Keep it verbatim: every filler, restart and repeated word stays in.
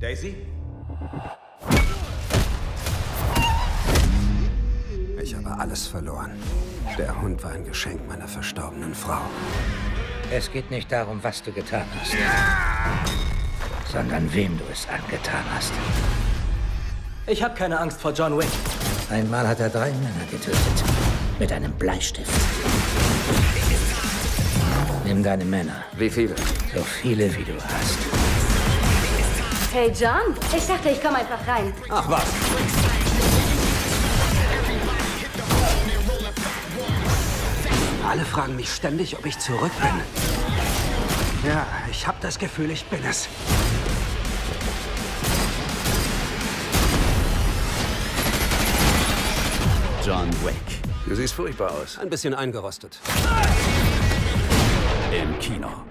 Daisy? Ich habe alles verloren. Der Hund war ein Geschenk meiner verstorbenen Frau. Es geht nicht darum, was du getan hast, sondern wem du es angetan hast. Ich habe keine Angst vor John Wick. Einmal hat er drei Männer getötet. Mit einem Bleistift. Nimm deine Männer. Wie viele? So viele, wie du hast. Hey, John. Ich dachte, ich komme einfach rein. Ach was. Alle fragen mich ständig, ob ich zurück bin. Ja, ich habe das Gefühl, ich bin es. John Wick. Du siehst furchtbar aus. Ein bisschen eingerostet. Im Kino.